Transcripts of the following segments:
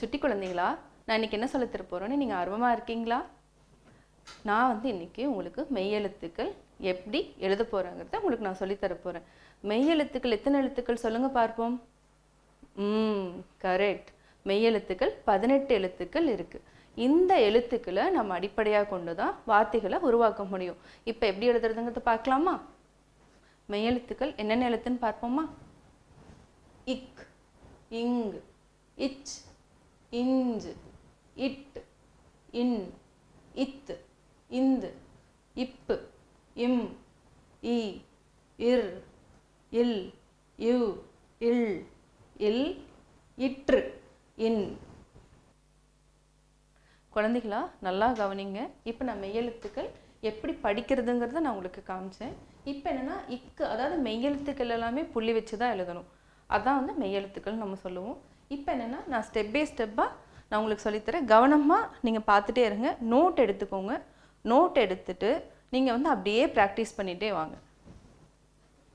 சுட்டி குழந்தைகளா நான் இன்னைக்கு என்ன சொல்ல திருப்பறேன்னு நீங்க ஆர்வமா இருக்கீங்களா நான் வந்து இன்னைக்கு உங்களுக்கு மெய் எழுத்துக்கள் எப்படி எழுத போறங்கறதை உங்களுக்கு நான் சொல்லி தர போறேன் மெய் எழுத்துக்கள் எத்தனை எழுத்துக்கள் சொல்லுங்க பார்ப்போம் கரெக்ட் மெய் எழுத்துக்கள் 18 எழுத்துக்கள் இருக்கு இந்த எழுத்துக்களை நம்ம அடிப்படையா கொண்டு தான் வார்த்தைகளை உருவாக்க முடியும் இப்போ எப்படி எழுதுறதுங்கறத பார்க்கலாமா மெய் எழுத்துக்கள் என்னென்ன எழுத்துன்னு பார்ப்போமா இக் இங் இச் இஞ்ச் இட் இன் இத் இந்து இப் இம் இ இர் இல் யு இல் இல் இற்று இன் குழந்தைகளா நல்லா கவனிங்க இப்போ நான் மெய் எழுத்துக்கள் எப்படி படிக்கிறதுங்கறதை நான் உங்களுக்கு காமிச்சேன் இப்போ என்னன்னா இக்கு அதாவது மெய் எழுத்துக்கள் எல்லாமே புள்ளி வச்சு தான் எழுதணும் அதான் வந்து மெய் எழுத்துக்கள் நம்ம சொல்லுவோம் இப்போ என்னன்னா நான் ஸ்டெப் பை ஸ்டெப்பா நான் உங்களுக்கு சொல்லி தரேன் கவனமா நீங்க பார்த்துட்டே இருங்க நோட் எடுத்துக்கோங்க நோட் எடுத்துட்டு நீங்க வந்து அப்படியே பிராக்டீஸ் பண்ணிட்டே வாங்க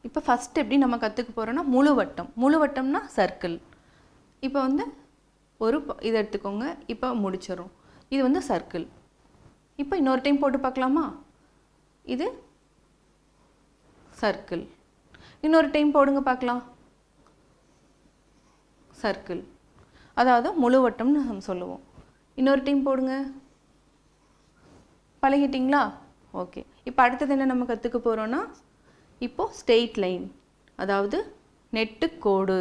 இப்போ ஃபர்ஸ்ட் எப்படி நம்ம கத்துக்க போறோம்னா முழுவட்டம் முழுவட்டம்னா சர்க்கிள் இப்போ வந்து ஒரு இத எடுத்துக்கோங்க இப்போ முடிச்சறோம் இது வந்து சர்க்கிள் இப்போ இன்னொரு டைம் போட்டு பார்க்கலாமா இது சர்க்கிள் இன்னொரு டைம் போடுங்க பார்க்கலாம் சர்க்கிள் அதாவது முழுவட்டம்னு நம்ம சொல்லுவோம் இன்னொரு டைம் போடுங்க பழகிட்டீங்களா ஓகே இப்போ அடுத்து என்ன நம்ம கத்துக்க போறோம்னா இப்போ ஸ்ட்ரெயிட் லைன் அதாவது நெட்டு கோடு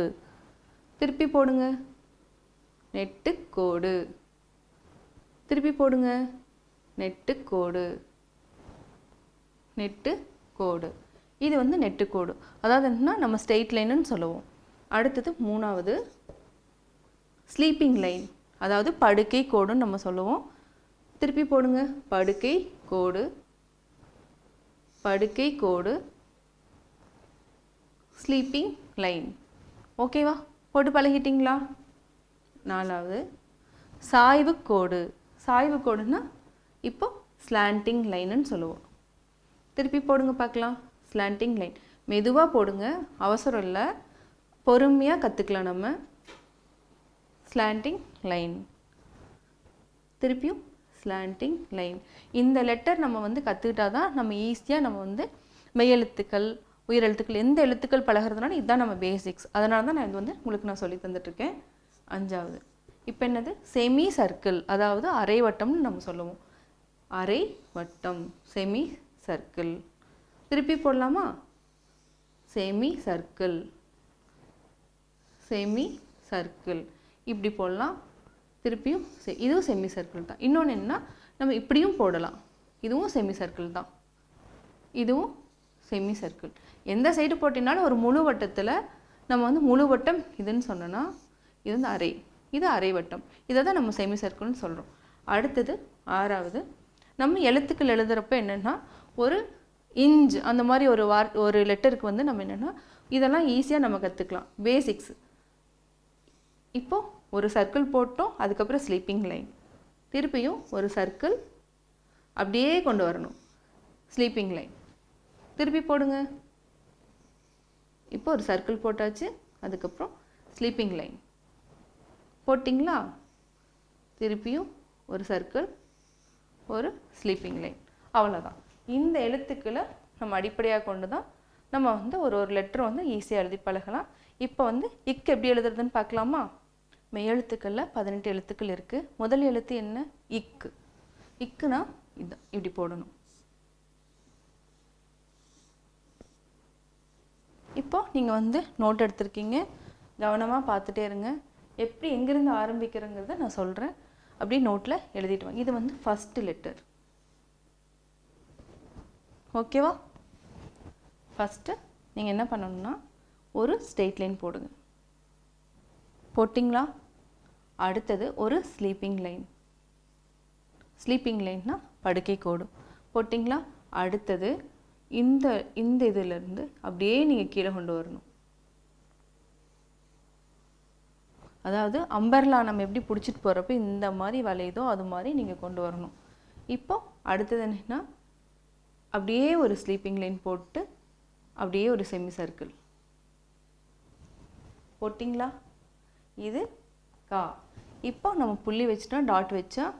திருப்பி போடுங்க நெட்டு கோடு திருப்பி போடுங்க நெட்டு கோடு நெட்டு கோடு இது வந்து நெட்டு கோடு அதாவது என்னன்னா நம்ம ஸ்ட்ரெயிட் லைன்னு சொல்லுவோம் அடுத்து மூணாவது ஸ்லீப்பிங் லைன் அதாவது படுக்கை கோடுன்னு நம்ம சொல்லுவோம் திருப்பி போடுங்க படுக்கை கோடு ஸ்லீப்பிங் லைன் ஓகேவா போட்டு பழகிட்டீங்களா நாலாவது சாய்வு கோடுன்னா இப்போ ஸ்லாண்டிங் லைன்னு சொல்லுவோம் திருப்பி போடுங்க பார்க்கலாம் ஸ்லாண்டிங் லைன் மெதுவா போடுங்க அவசரம் இல்லை பொறுமையா கத்துக்கலாம் நம்ம ஸ்லாண்டிங் லைன் திருப்பியும் ஸ்லாண்டிங் லைன் இந்த லெட்டர் நம்ம வந்து கத்துக்கிட்டாதான் நம்ம ஈஸியா நம்ம வந்து மெய் எழுத்துக்கள் உயிர் எழுத்துக்கள் எந்த எழுத்துக்கள் பழகுறதுனால இதுதான் நம்ம பேசிக்ஸ் அதனால தான் நான் இது வந்து உங்களுக்கு நான் சொல்லி தந்துட்டு இருக்கேன் அஞ்சாவது இப்போ என்னது செமி சர்க்கிள் அதாவது அரை வட்டம்னு நம்ம சொல்லுவோம் அரை வட்டம் செமி சர்க்கிள் திருப்பி போடலாமா செமி சர்க்கிள் இப்படி போடலாம் திருப்பியும் இதுவும் செமி சர்க்கிள் தான் இன்னொன்று என்னன்னா நம்ம இப்படியும் போடலாம் இதுவும் செமி சர்க்கிள் தான் இதுவும் செமி சர்க்கிள் எந்த சைடு போட்டினாலும் ஒரு முழு வட்டத்தில் நம்ம வந்து முழு வட்டம் இதுன்னு சொன்னோம்னா இது வந்து அரை இது அரை வட்டம் இதை தான் நம்ம செமி சர்க்கிள்னு சொல்கிறோம் அடுத்தது ஆறாவது நம்ம எழுத்துக்கள் எழுதுறப்ப என்னென்னா ஒரு இன்ச் அந்த மாதிரி ஒரு ஒரு லெட்டருக்கு வந்து நம்ம என்னென்னா இதெல்லாம் ஈஸியாக நம்ம கற்றுக்கலாம் பேசிக்ஸ் இப்போது ஒரு சர்க்கிள் போட்டோம் அதுக்கப்புறம் ஸ்லீப்பிங் லைன் திருப்பியும் ஒரு சர்க்கிள் அப்படியே கொண்டு வரணும் ஸ்லீப்பிங் லைன் திருப்பி போடுங்க இப்போ ஒரு சர்க்கிள் போட்டாச்சு அதுக்கப்புறம் ஸ்லீப்பிங் லைன் போட்டிங்களா திருப்பியும் ஒரு சர்க்கிள் ஒரு ஸ்லீப்பிங் லைன் அவ்வளோதான் இந்த எழுத்துக்களை நம்ம அடிப்படையாக கொண்டு தான் நம்ம வந்து ஒரு லெட்டர் வந்து ஈஸியாக எழுதி பழகலாம் இப்போ வந்து இக் எப்படி எழுதுறதுன்னு பார்க்கலாமா மெய் எழுத்துக்களில் 18 எழுத்துக்கள் இருக்குது முதல் எழுத்து என்ன இக்கு இக்குனா இதான் இப்படி போடணும் இப்போ நீங்கள் வந்து நோட் எடுத்துருக்கீங்க கவனமாக பார்த்துட்டே இருங்க எப்படி எங்கிருந்து ஆரம்பிக்கிறங்கிறத நான் சொல்கிறேன் அப்படியே நோட்டில் எழுதிட்டு வாங்க இது வந்து ஃபஸ்ட்டு லெட்டர் ஓகேவா ஃபஸ்ட்டு நீங்கள் என்ன பண்ணணும்னா ஒரு ஸ்ட்ரெயிட் லைன் போடுங்க போட்டிங்களா அடுத்தது ஒரு ஸ்லீப்பிங் லைன்னா படுக்கை கோடு போட்டிங்களா அடுத்தது இந்த இதிலிருந்து அப்படியே நீங்கள் கீழே கொண்டு வரணும் அதாவது அம்பர்லா நம்ம எப்படி பிடிச்சிட்டு போகிறப்ப இந்த மாதிரி வளையுதோ அது மாதிரி நீங்கள் கொண்டு வரணும் இப்போ அடுத்தது என்னன்னா அப்படியே ஒரு ஸ்லீப்பிங் லைன் போட்டு அப்படியே ஒரு செமி சர்க்கிள் போட்டிங்களா இது கா இப்போ நம்ம புள்ளி வெச்சிட்டோம் டாட் வெச்சோம்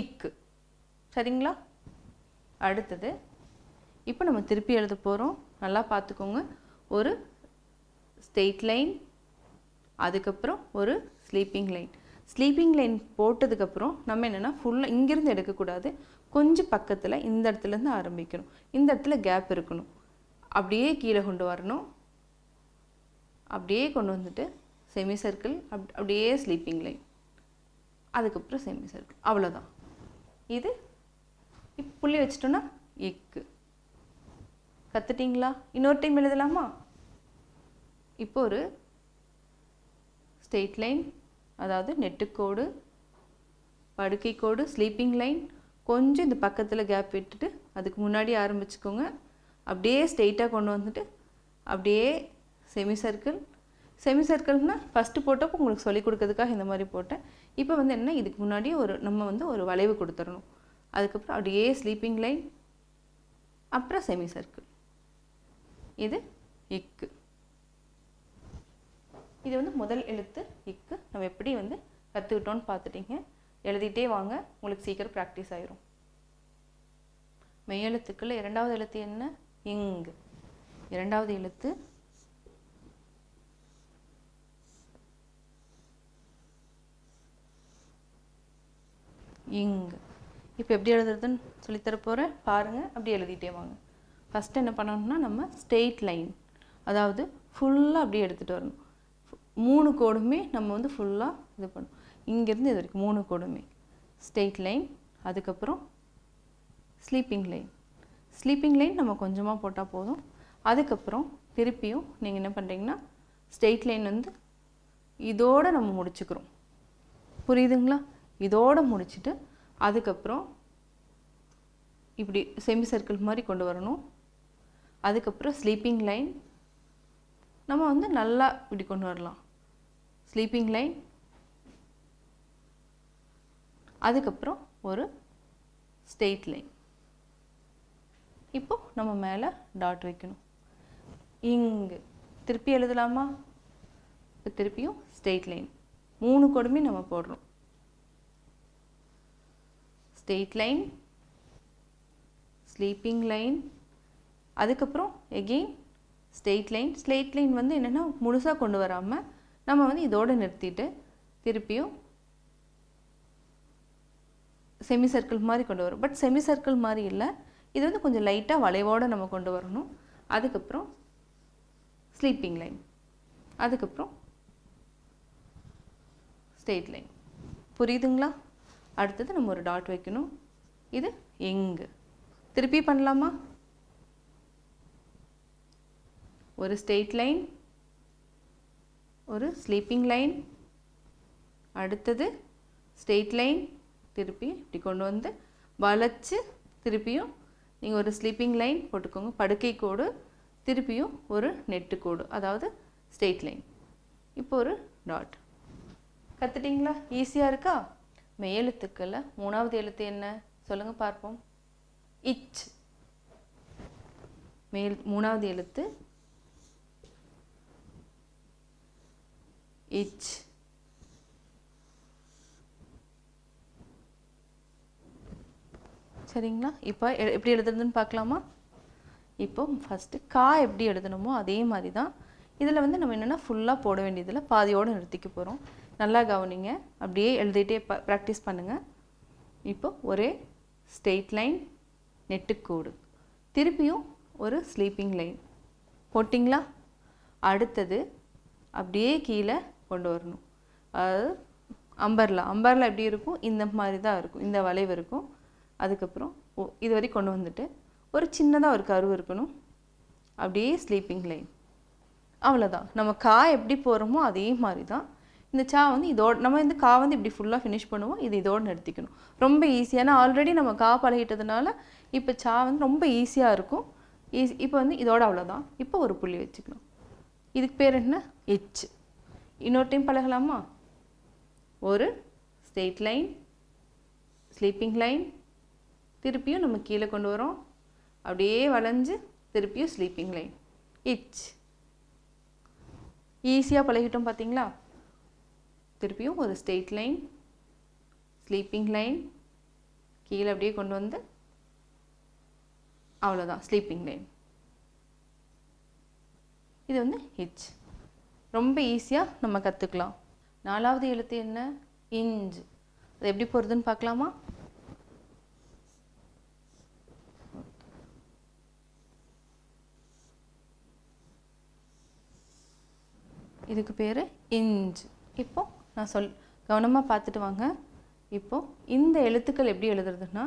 இக் சரிங்களா அடுத்து இப்போ நம்ம திருப்பி எழுத போறோம் நல்லா பாத்துக்கோங்க ஒரு straight line அதுக்கு அப்புறம் ஒரு sleeping line போட்டதுக்கு அப்புறம் நம்ம என்னன்னா full இங்க இருந்து எடுக்க கூடாது கொஞ்சம் பக்கத்துல இந்த இடத்துல இருந்து ஆரம்பிக்கணும் இந்த இடத்துல gap இருக்கணும் அப்படியே கீழ கொண்டு வரணும் அப்படியே கொண்டு வந்துட்டு semicircle அப்படியே sleeping line அதுக்கு அப்புறம் semicircle அவ்வளவுதான் இது இப்ப புள்ளி வெச்சிட்டோம்னா இக்கு கத்துட்டீங்களா இன்னொரு டைம் எழுதலாமா இப்போ ஒரு straight line அதாவது நெட் கோடு படுக்கை கோடு sleeping line கொஞ்சம் இந்த பக்கத்துல கேப் விட்டுட்டு அதுக்கு முன்னாடி ஆரம்பிச்சுக்கோங்க அப்படியே ஸ்ட்ரைட்டா கொண்டு வந்துட்டு அப்படியே semicircle-னா first போட்டப்ப உங்களுக்கு சொல்லி கொடுக்கிறதுக்காக இந்த மாதிரி போட்டேன் இப்போ வந்து என்ன இதுக்கு முன்னாடி ஒரு நம்ம வந்து ஒரு வளைவு கொடுத்துறணும் அதுக்கு அப்புறம் அப்படியே sleeping line அப்புறம் semicircle இது இக் இது வந்து முதல் எழுத்து இக் நம்ம எப்படி வந்து கத்துக்கிட்டோம்னு பார்த்துட்டீங்க எழுதிட்டே வாங்க உங்களுக்கு சீக்கிரம் பிராக்டீஸ் ஆயிடும் மெய் எழுத்துக்குள்ள இரண்டாவது எழுத்து என்ன இங் இரண்டாவது எழுத்து இங் இப்போ எப்படி எழுதுறதுன்னு சொல்லி தர போறேன் பாருங்க அப்படியே எழுதிட்டே வாங்க ஃபர்ஸ்ட் என்ன பண்ணணும்னா நம்ம ஸ்ட்ரைட் லைன் அதாவது ஃபுல்லா அப்படியே எடுத்துட்டு வரணும் மூணு கோடுமே நம்ம வந்து ஃபுல்லா இது பண்ணோம் இங்க இருந்து இது வரைக்கும் மூணு கோடுமே ஸ்ட்ரைட் லைன் அதுக்கு அப்புறம் sleeping line நம்ம கொஞ்சமா போட்டா போதும் அதுக்கு அப்புறம் திருப்பியும் நீங்க என்ன பண்றீங்கன்னா straight line வந்து இதோட நம்ம முடிச்சுக்கிறோம் புரியுதுங்களா இதோட முடிச்சிட்டு அதுக்கு அப்புறம் இப்படி semicircle மாதிரி கொண்டு வரணும் அதுக்கு அப்புறம் sleeping line நம்ம வந்து நல்லா இப்படி கொண்டு வரலாம் sleeping line அதுக்கு அப்புறம் ஒரு straight line இப்போ நம்ம மேல டாட் வைக்கணும் இங்க திருப்பி எழுதலாமா திருப்பியும் straight line மூணு கோடுமே நம்ம போடுறோம் straight line sleeping line அதுக்கு அப்புறம் again straight line வந்து என்னன்னா முழுசா கொண்டு வராம நம்ம வந்து இதோட நிறுத்திட்டு திருப்பியும் semicircle மாதிரி கொண்டு வரோம் பட் semicircle மாதிரி இல்ல இது வந்து கொஞ்சம் லைட்டா வளைவோட நம்ம கொண்டு வரணும் அதுக்கு அப்புறம் sleeping line அதுக்கு அப்புறம் straight line புரியுதுங்களா அடுத்து நம்ம ஒரு டாட் வைக்கணும் இது இங்க திருப்பி பண்ணலாமா ஒரு straight line ஒரு sleeping line அடுத்து straight line திருப்பி இப்படி கொண்டு வந்து வளைச்சு திருப்பியும் நீங்க ஒரு sleeping line போட்டுக்கோங்க படுக்கை கோடு திருப்பியும் ஒரு நெட் கோடு அதாவது straight line இப்போ ஒரு டாட் கத்துட்டீங்களா ஈஸியா இருக்கா மெய் எழுத்துக்கல்ல மூணாவது எழுத்து என்ன சொல்லுங்க பார்ப்போம் இச் மேல் மூணாவது எழுத்து இச் சரிங்களா இப்போ எப்படி எழுதுறதுன்னு பார்க்கலாமா இப்போ ஃபர்ஸ்ட் கா எப்படி எழுதணுமோ அதே மாதிரி தான் இதுல வந்து நம்ம என்னன்னா ஃபுல்லா போட வேண்டியதுல பாதியோட நிறுத்திக்க போறோம் நல்லா கவனிங்க அப்படியே எழுதிட்டே பிராக்டீஸ் பண்ணுங்க இப்போ ஒரே straight line நெட் கோடு திருப்பியும் ஒரு sleeping line போட்டிங்களா அடுத்து அப்படியே கீழ கொண்டு வரணும் அது அம்பர்லா எப்படி இருக்கும் இந்த மாதிரி தான் இருக்கும் இந்த வளைவு இருக்கும் அதுக்கு அப்புறம் இது வரை கொண்டு வந்துட்டு ஒரு சின்னதா ஒரு கர்வ் இருக்கணும் அப்படியே sleeping line அவ்வளவுதான் நம்ம கா எப்படி போறோமோ அதே மாதிரி தான் இந்த சா வந்து இதோட நம்ம இந்த கா வந்து இப்படி ஃபுல்லா finish பண்ணுவோம் இது இதோட நிறுத்திக்கணும் ரொம்ப ஈஸியான ஆல்ரெடி நம்ம கா பழகிட்டதனால இப்ப சா வந்து ரொம்ப ஈஸியா இருக்கும் இப்போ வந்து இதோட அவ்வளவுதான் இப்போ ஒரு புள்ளி வெச்சுக்கலாம் இதுக்கு பேர் என்ன எச் இன்னொரு டைம் பழகலாமா ஒரு straight line sleeping line திருப்பியும் நம்ம கீழ கொண்டு வரோம் அப்படியே வளைஞ்சு திருப்பியும் sleeping line எச் ஈஸியா பழகிட்டோம் பாத்தீங்களா திருப்பியும் ஒரு ஸ்ட்ரெயிட் லைன் ஸ்லீப்பிங் லைன் கீழே அப்படியே கொண்டு வந்து அவ்வளோதான் ஸ்லீப்பிங் லைன். இது வந்து ஹிட்ச். ரொம்ப ஈஸியாக நம்ம கற்றுக்கலாம். 4வது எழுத்து என்ன? இன்ஜ். அது எப்படி போகிறதுன்னு பார்க்கலாமா? இதுக்கு பேர் இன்ஜ். இப்போ நான் கவனமாக பார்த்துட்டு வாங்க. இப்போது இந்த எழுத்துக்கள் எப்படி எழுதுறதுன்னா,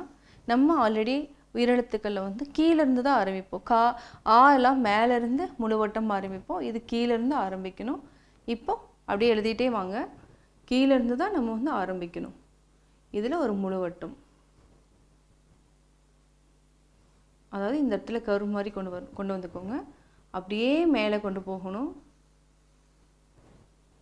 நம்ம ஆல்ரெடி உயிரெழுத்துக்களில் வந்து கீழேருந்து தான் ஆரம்பிப்போம். ஆ எல்லாம் மேலேருந்து முழுவட்டம் ஆரம்பிப்போம். இது கீழேருந்து ஆரம்பிக்கணும். இப்போ அப்படியே எழுதிட்டே வாங்க. கீழேருந்து தான் நம்ம வந்து ஆரம்பிக்கணும். இதில் ஒரு முழுவட்டம், அதாவது இந்த இடத்துல கர்வ் மாதிரி கொண்டு வந்துக்கோங்க. அப்படியே மேலே கொண்டு போகணும்.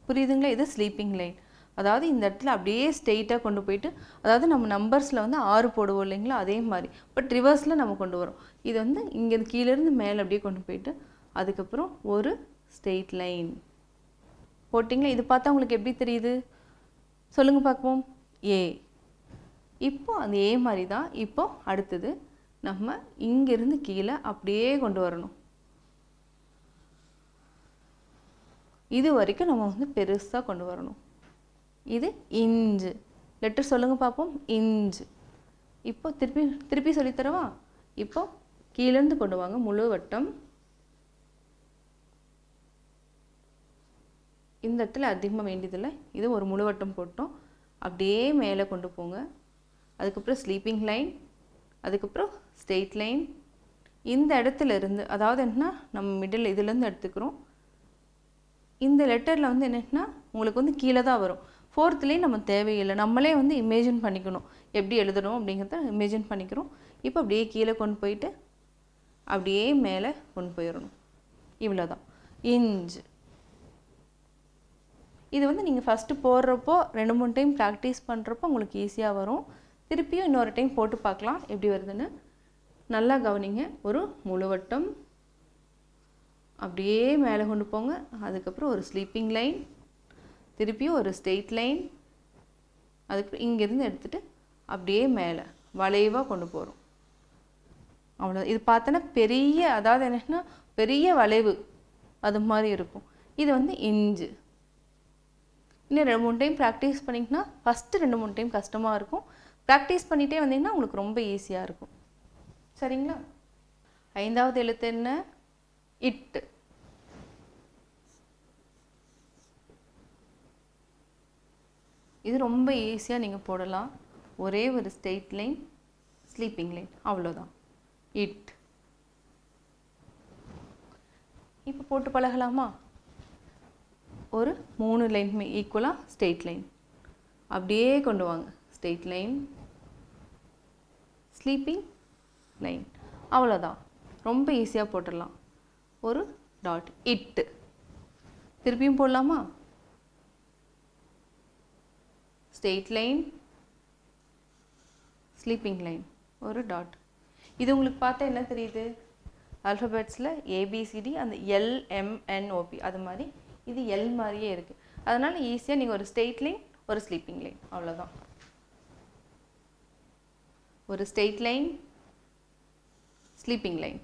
புரியுதுங்களா? இது ஸ்லீப்பிங் லைன். அதாவது இந்த இடத்துல அப்படியே ஸ்ட்ரெயிட்டாக கொண்டு போயிட்டு, அதாவது நம்ம நம்பர்ஸில் வந்து 6 போடுவோம் இல்லைங்களா, அதே மாதிரி பட் ரிவர்ஸில் நம்ம கொண்டு வரோம். இது வந்து இங்கே கீழேருந்து மேலே அப்படியே கொண்டு போயிட்டு அதுக்கப்புறம் ஒரு ஸ்ட்ரெயிட் லைன் போட்டிங்களா. இது பார்த்தா உங்களுக்கு எப்படி தெரியுது? சொல்லுங்கள் பார்ப்போம். ஏ. இப்போ அந்த ஏ மாதிரி தான். இப்போ அடுத்தது நம்ம இங்கேருந்து கீழே அப்படியே கொண்டு வரணும். இது வரைக்கும் நம்ம வந்து பெருசாக கொண்டு வரணும். இது இன்ஜு. லெட்டர் சொல்லுங்கள் பார்ப்போம். இன்ஜு. இப்போ திருப்பி சொல்லித்தரவா? இப்போ கீழேருந்து கொண்டு வாங்க. முழு வட்டம். இந்த இடத்துல அதிகமாக வேண்டியதில்லை. இது ஒரு முழு வட்டம் போட்டோம். அப்படியே மேலே கொண்டு போங்க. அதுக்கப்புறம் ஸ்லீப்பிங் லைன், அதுக்கப்புறம் ஸ்ட்ரெயிட் லைன். இந்த இடத்துல இருந்து, அதாவது என்னென்னா நம்ம மிடில் இதுலேருந்து எடுத்துக்கிறோம். இந்த லெட்டரில் வந்து என்னென்னா உங்களுக்கு வந்து கீழே தான் வரும். 4th லைன் நம்ம தேவையில்லை. நம்மளே வந்து இமேஜின் பண்ணிக்கணும், எப்படி எழுதணும் அப்படிங்கிறத இமேஜின் பண்ணிக்கிறோம். இப்போ அப்படியே கீழே கொண்டு போயிட்டு அப்படியே மேலே கொண்டு போயிடணும். இவ்வளோ தான் இன்ஜு. இது வந்து நீங்கள் ஃபஸ்ட்டு போடுறப்போ 2-3 டைம் ப்ராக்டிஸ் பண்ணுறப்போ உங்களுக்கு ஈஸியாக வரும். திருப்பியும் இன்னொரு டைம் போட்டு பார்க்கலாம் எப்படி வருதுன்னு. நல்லா கவனிங்க. ஒரு முழுவட்டம், அப்படியே மேலே கொண்டு போங்க. அதுக்கப்புறம் ஒரு ஸ்லீப்பிங் லைன், திருப்பியும் ஒரு ஸ்ட்ரெயிட் லைன். அதுக்கப்புறம் இங்கேருந்து எடுத்துகிட்டு அப்படியே மேலே வளைவாக கொண்டு போகிறோம். அவ்வளோ. இது பார்த்தோன்னா பெரிய, அதாவது என்னென்னா பெரிய வளைவு அது மாதிரி இருக்கும். இது வந்து இன்ஜு. இன்னும் 2-3 டைம் ப்ராக்டிஸ் பண்ணிங்கன்னா, ஃபஸ்ட்டு 2-3 டைம் கஷ்டமாக இருக்கும். ப்ராக்டிஸ் பண்ணிகிட்டே வந்தீங்கன்னா உங்களுக்கு ரொம்ப ஈஸியாக இருக்கும். சரிங்களா? 5வது எழுத்து என்ன? இட்டு. இது ரொம்ப ஈஸியாக நீங்கள் போடலாம். ஒரே ஒரு ஸ்ட்ரெயிட் லைன், ஸ்லீப்பிங் லைன், அவ்வளோதான். இட். இப்போ போட்டு பழகலாமா? ஒரு 3 லைனுமே ஈக்குவலாக ஸ்ட்ரெயிட் லைன் அப்படியே கொண்டு வாங்க. ஸ்ட்ரெயிட் லைன், ஸ்லீப்பிங் லைன், அவ்வளோதான். ரொம்ப ஈஸியாக போட்டுடலாம். ஒரு டாட். இட்டு. திருப்பியும் போடலாமா? ஸ்ட்ரெயிட் லைன், ஸ்லீப்பிங் லைன், ஒரு டாட். இது உங்களுக்கு பார்த்தா என்ன தெரியுது? ஆல்ஃபபெட்ஸில் ஏபிசிடி, அந்த LMNOP அது மாதிரி. இது எல் மாதிரியே இருக்குது. அதனால் ஈஸியாக நீங்கள் ஒரு ஸ்ட்ரெயிட் லைன், ஒரு ஸ்லீப்பிங் லைன், அவ்வளோதான். ஒரு ஸ்ட்ரெயிட் லைன், ஸ்லீப்பிங் லைன்.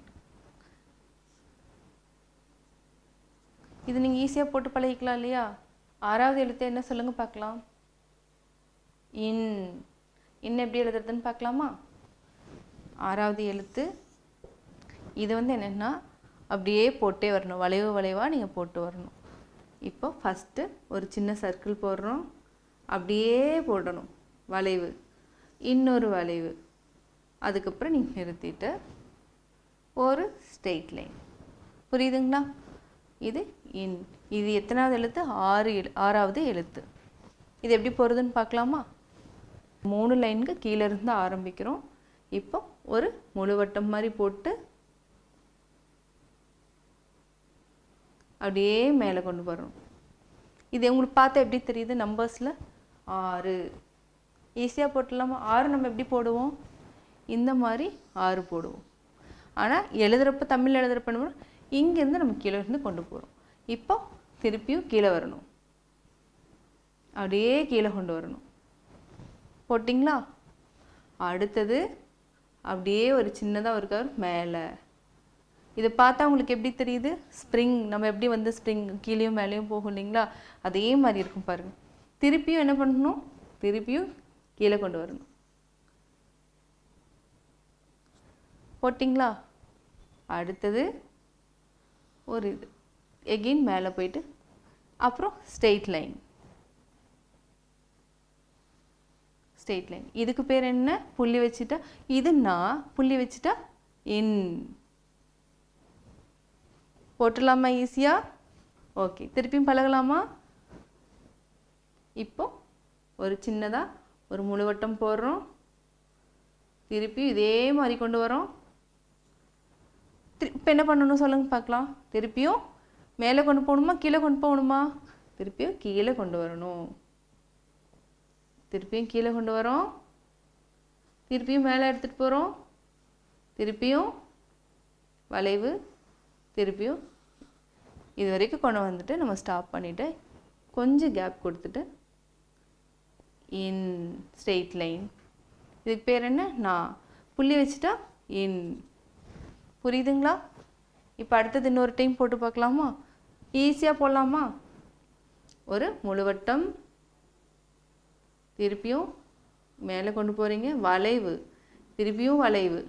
இது நீங்கள் ஈஸியாக போட்டு பழகிக்கலாம் இல்லையா? 6வது எழுத்து என்ன? சொல்லுங்கள் பார்க்கலாம். இன். இன்னும் எப்படி எழுதுறதுன்னு பார்க்கலாமா? 6வது எழுத்து. இது வந்து என்னென்னா அப்படியே போட்டே வரணும். வளைவு வளைவாக நீங்கள் போட்டு வரணும். இப்போ ஃபஸ்ட்டு ஒரு சின்ன சர்க்கிள் போடுறோம். அப்படியே போடணும். வளைவு, இன்னொரு வளைவு. அதுக்கப்புறம் நீங்கள் நிறுத்திட்டு ஒரு ஸ்ட்ரெயிட் லைன். புரியுதுங்களா? இது இன். இது எத்தனாவது எழுத்து? 6வது எழுத்து. இது எப்படி போகிறதுன்னு பார்க்கலாமா? 3 லைனுக்கு கீழேருந்து ஆரம்பிக்கிறோம். இப்போ ஒரு முழுவட்டம் மாதிரி போட்டு அப்படியே மேலே கொண்டு வரணும். இது உங்களுக்கு பார்த்தா எப்படி தெரியுது? நம்பர்ஸில் 6. ஈஸியாக போட்டுடலாமா? 6 நம்ம எப்படி போடுவோம்? இந்த மாதிரி 6 போடுவோம். ஆனால் எழுதுகிறப்ப, தமிழ் எழுதுகிறப்ப என்ன பண்ணுவோம்? இங்கேருந்து நம்ம கீழே இருந்து கொண்டு போகிறோம். இப்போ திருப்பியும் கீழே வரணும். அப்படியே கீழே கொண்டு வரணும். போட்டிங்களா? அடுத்தது அப்படியே ஒரு சின்னதாக ஒரு கவர் மேலே. இதை பார்த்தா உங்களுக்கு எப்படி தெரியுது? ஸ்ப்ரிங். நம்ம எப்படி வந்து ஸ்ப்ரிங் கீழேயும் மேலேயும் போகும் இல்லைங்களா? அதே மாதிரி இருக்கும் பாருங்கள். திருப்பியும் என்ன பண்ணணும்? திருப்பியும் கீழே கொண்டு வரணும். போட்டிங்களா? அடுத்தது ஒரு இது எகெயின் மேலே போயிட்டு அப்புறம் ஸ்ட்ரெயிட் லைன். ஸ்ட்ரெயிட் லைன் இதுக்கு பேர் என்ன? புள்ளி வச்சுட்டா இது நான் புள்ளி வச்சுட்டா இன் போட்டலாமா? ஈஸியாக. ஓகே, திருப்பியும் பழகலாமா? இப்போ ஒரு சின்னதாக ஒரு முழுவட்டம் போடுறோம். திருப்பியும் இதே மாதிரி கொண்டு வரோம். இப்போ என்ன பண்ணணும் சொல்லுங்கள் பார்க்கலாம். திருப்பியும் மேலே கொண்டு போகணுமா? கீழே கொண்டு போகணுமா? திருப்பியும் கீழே கொண்டு வரணும். திருப்பியும் கீழே கொண்டு வரோம். திருப்பியும் மேலே எடுத்துகிட்டு போகிறோம். திருப்பியும் வளைவு. திருப்பியும் இது வரைக்கும் கொண்டு வந்துட்டு நம்ம ஸ்டாப் பண்ணிவிட்டு கொஞ்சம் கேப் கொடுத்துட்டு இன் ஸ்ட்ரெயிட் லைன். இதுக்கு பேர் என்ன? நான் புள்ளி வச்சுட்டா இன். புரியுதுங்களா? இப்போ அடுத்தது இன்னொரு டைம் போட்டு பார்க்கலாமா? ஈஸியாக போடலாமா? ஒரு முழுவட்டம். திருப்பியும் மேலே கொண்டு போகிறீங்க. வளைவு. திருப்பியும் வளைவு.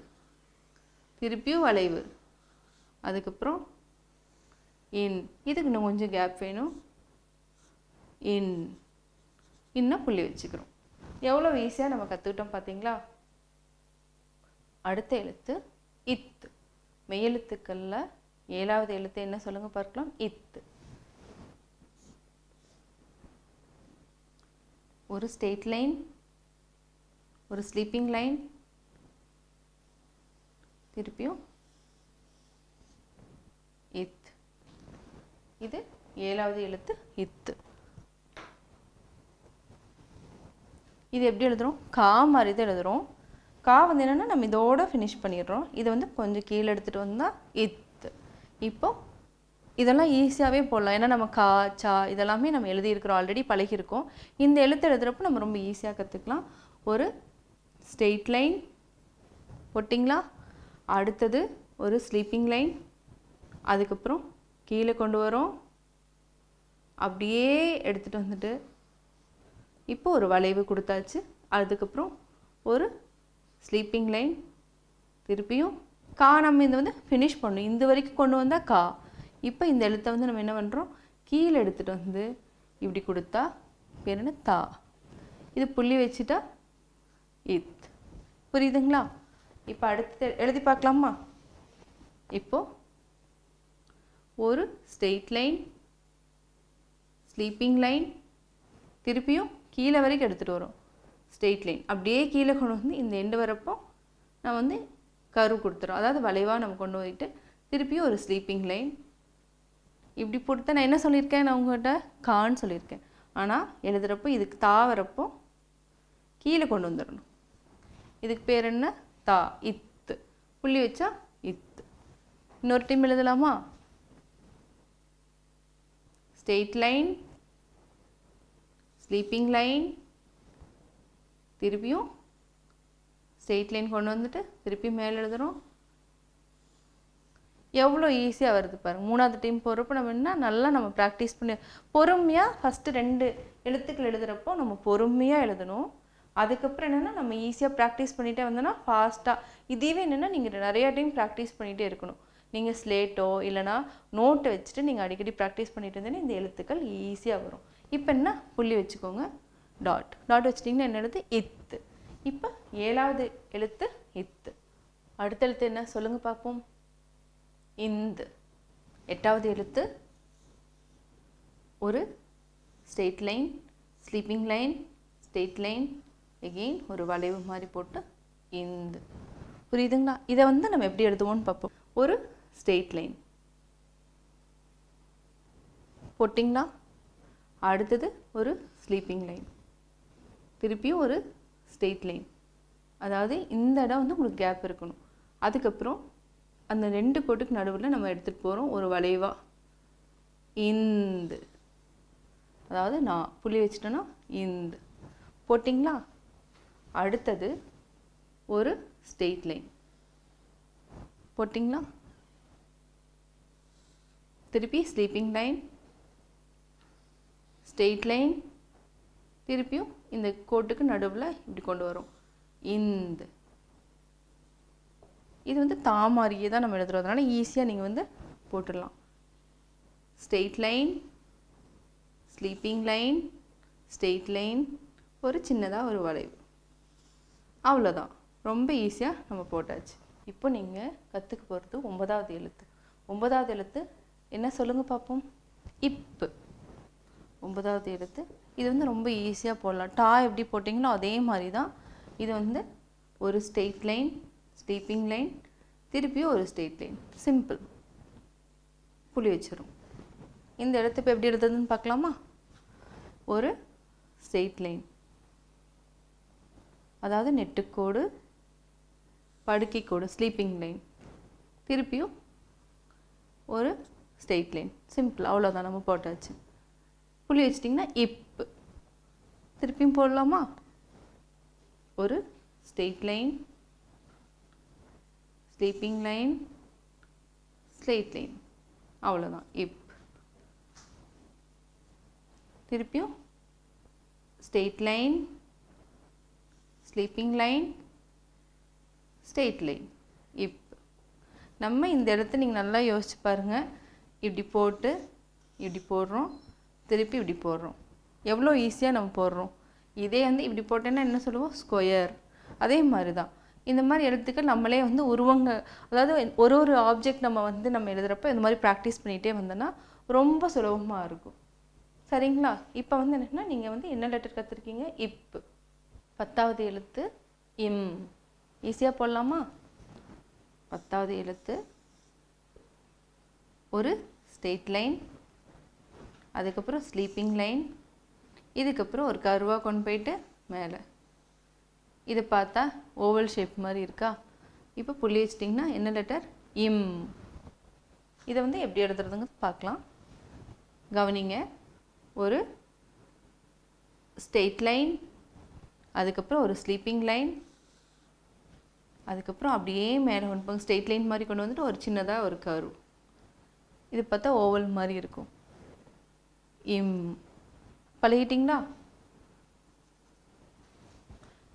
திருப்பியும் வளைவு. அதுக்கப்புறம் இன். இதுக்கு இன்னும் கொஞ்சம் கேப் வேணும். இன். இன்னும் புள்ளி வச்சுக்கிறோம். எவ்வளோ ஈஸியாக நம்ம கற்றுக்கிட்டோம் பார்த்தீங்களா? அடுத்த எழுத்து இத்து. மெய்யெழுத்துக்களில் ஏழாவது எழுத்து என்ன சொல்லுங்கள் பார்க்கலாம். இத்து. ஒரு ஸ்ட்ரெயிட் லைன், ஒரு ஸ்லீப்பிங் லைன், திருப்பியும் இத்து. இது ஏழாவது எழுத்து இத்து. இது எப்படி எழுதுகிறோம்? கா மாதிரி தான் எழுதுகிறோம். கா வந்து என்னென்னா நம்ம இதோட ஃபினிஷ் பண்ணிடுறோம். இதை வந்து கொஞ்சம் கீழே எடுத்துகிட்டு வந்தால் இத்து. இப்போ இதெல்லாம் ஈஸியாகவே போடலாம். ஏன்னா நம்ம கா சா இதெல்லாமே நம்ம எழுதியிருக்கிறோம், ஆல்ரெடி பழகியிருக்கோம். இந்த எழுத்து எழுதுகிறப்போ நம்ம ரொம்ப ஈஸியாக கற்றுக்கலாம். ஒரு ஸ்ட்ரெயிட் லைன். போட்டிங்களா? அடுத்தது ஒரு ஸ்லீப்பிங் லைன். அதுக்கப்புறம் கீழே கொண்டு வரோம். அப்படியே எடுத்துகிட்டு வந்துட்டு இப்போ ஒரு வளைவு கொடுத்தாச்சு. அதுக்கப்புறம் ஒரு ஸ்லீப்பிங் லைன். திருப்பியும் கா. நம்ம இதை வந்து ஃபினிஷ் பண்ணணும். இந்த வரைக்கும் கொண்டு வந்தால் கா. இப்போ இந்த எழுத்தை வந்து நம்ம என்ன பண்ணுறோம்? கீழே எடுத்துகிட்டு வந்து இப்படி கொடுத்தா பேர் என்ன? தா. இது புள்ளி வச்சுட்டா இத். புரியுதுங்களா? இப்போ அடுத்து எழுதி பார்க்கலாமா? இப்போது ஒரு ஸ்ட்ரெயிட் லைன், ஸ்லீப்பிங் லைன், திருப்பியும் கீழே வரைக்கும் எடுத்துகிட்டு வரும். ஸ்ட்ரெயிட் லைன் அப்படியே கீழே கொண்டு வந்து இந்த எண்டு வரப்போ நம்ம வந்து கர்வ் கொடுத்துறோம். அதாவது வளைவாக நம்ம கொண்டு வந்துட்டு திருப்பியும் ஒரு ஸ்லீப்பிங் லைன் இப்படி போட்டு. நான் என்ன சொல்லியிருக்கேன்? நான் உங்கள்கிட்ட கான்னு சொல்லியிருக்கேன். ஆனால் எழுதுகிறப்போ இதுக்கு தா வரப்போ கீழே கொண்டு வந்துடணும். இதுக்கு பேர் என்ன? தா. இத்து. புள்ளி வச்சா இத்து. இன்னொரு டைம் எழுதலாமா? ஸ்ட்ரெயிட் லைன், ஸ்லீப்பிங் லைன், திருப்பியும் ஸ்ட்ரெயிட் லைன் கொண்டு வந்துட்டு திருப்பி மேலே எழுதுகிறோம். எவ்வளோ ஈஸியாக வருது பாருங்கள். மூணாவது டைம் போகிறப்போ நம்ம என்ன நல்லா நம்ம ப்ராக்டிஸ் பண்ணி பொறுமையாக ஃபஸ்ட்டு ரெண்டு எழுத்துக்கள் எழுதுகிறப்போ நம்ம பொறுமையாக எழுதணும். அதுக்கப்புறம் என்னென்னா நம்ம ஈஸியாக ப்ராக்டிஸ் பண்ணிகிட்டே வந்தோன்னா ஃபாஸ்ட்டாக. இதுவே என்னென்னா நீங்கள் நிறையா டைம் ப்ராக்டிஸ் பண்ணிகிட்டே இருக்கணும். நீங்கள் ஸ்லேட்டோ இல்லைனா நோட்டை வச்சுட்டு நீங்கள் அடிக்கடி ப்ராக்டிஸ் பண்ணிகிட்டு இருந்தீங்கன்னா இந்த எழுத்துக்கள் ஈஸியாக வரும். இப்போ என்ன? புள்ளி வச்சுக்கோங்க. டாட். டாட் வச்சிட்டிங்கன்னா என்ன எழுது? இத்து. இப்போ ஏழாவது எழுத்து இத்து. அடுத்த எழுத்து என்ன சொல்லுங்கள் பார்ப்போம். இந்து. எட்டாவது எழுத்து ஒரு straight line, sleeping line, straight line, again ஒரு வளைவு மாதிரி போட்டு இந்து. புரியுதுங்களா? இதை வந்து நம்ம எப்படி எழுதுவோம்னு பார்ப்போம். ஒரு ஸ்ட்ரெயிட் லைன். போட்டிங்களா? அடுத்தது ஒரு ஸ்லீப்பிங் லைன், திருப்பியும் ஒரு ஸ்ட்ரெயிட் லைன். அதாவது இந்த இடம் வந்து உங்களுக்கு கேப் இருக்கணும். அதுக்கப்புறம் அந்த ரெண்டு கோட்டுக்கு நடுவில் நம்ம எடுத்துகிட்டு போகிறோம் ஒரு வளைவாக. இந்த அதாவது நான் புளி வச்சிட்டேனா இந்த போட்டிங்களா அடுத்து ஒரு ஸ்ட்ரெயிட் லைன் போட்டிங்களா திருப்பி ஸ்லீப்பிங் லைன் ஸ்ட்ரெயிட் லைன் திருப்பியும் இந்த கோட்டுக்கு நடுவுல இப்படி கொண்டு வரோம் இந்த இது வந்து தாமாரியே தான் நம்ம எழுதுறோம் அதனால ஈஸியா நீங்க வந்து போட்டுறலாம் straight line sleeping line straight line ஒரு சின்னதா ஒரு வளைவு அவ்வளவுதான் ரொம்ப ஈஸியா நம்ம போட்டாச்சு இப்போ நீங்க கத்துக்க போறது 9வது எழுத்து என்ன சொல்லுங்க பாப்போம் இப் 9வது எழுத்து இது வந்து ரொம்ப ஈஸியா போடலாம் டா எப்படி போடிங்களோ அதே மாதிரி தான் இது வந்து ஒரு straight line sleeping line திருப்பி ஒரு straight line simple புளி வெச்சிரும் இந்த இடத்து இப்ப எப்படி எழுதுறதுன்னு பார்க்கலாமா ஒரு ஸ்ட்ரெயிட் லைன் அதாவது நெட் கோடு படுக்கை கோடு ஸ்லீப்பிங் லைன் திருப்பியும் ஒரு ஸ்ட்ரெயிட் லைன் சிம்பிள் அவ்வளவுதான் நம்ம போட்டாச்சு புள்ளி வச்சிட்டீங்கன்னா இப் திருப்பியும் போடலாமா ஒரு straight line sleeping line straight line அவ்வளவுதான் இப் திருப்பியும் straight line sleeping line straight line இப் நம்ம இந்த இடத்து நீங்க நல்லா யோசிச்சு பாருங்க இப்படி போட்டு இப்படி போறோம் திருப்பி இப்படி போறோம் எவ்வளவு ஈஸியா நம்ம போறோம் இதே வந்து இப்படி போட்டேன்னா என்ன சொல்லுவோம் ஸ்கொயர் அதே மாதிரி தான் இந்த மாதிரி எழுத்துக்கு நம்மளே வந்து உருவங்க அதாவது ஒரு ஆப்ஜெக்ட் நம்ம எழுதுறப்ப இந்த மாதிரி பிராக்டீஸ் பண்ணிட்டே வந்தனா ரொம்ப சுலபமா இருக்கும் சரிங்களா இப்போ வந்து என்னன்னா நீங்க வந்து என்ன லெட்டர் கத்துக்கிங்க இப் 10வது எழுத்து இம் ஈஸியா போடலாமா 10வது எழுத்து ஒரு ஸ்ட்ரெயிட் லைன் அதுக்கு அப்புறம் ஸ்லீப்பிங் லைன் இதுக்கு அப்புறம் ஒரு கர்வா கொண்டு போய்ட்டு மேல இது பார்த்தா ஓவல் ஷேப் மாதிரி இருக்கா இப்போ புள்ளி வச்சிட்டீங்கன்னா என்ன லெட்டர் இம் இத வந்து எப்படி எழுதுறதுன்னு பார்க்கலாம் கவனிங்க ஒரு straight line அதுக்கு அப்புறம் ஒரு sleeping line அதுக்கு அப்புறம் அப்படியே மேல வந்து straight line மாதிரி கொண்டு வந்துட்டு ஒரு சின்னதா ஒரு curve இது பார்த்தா oval மாதிரி இருக்கும் இம் பழகிட்டீங்களா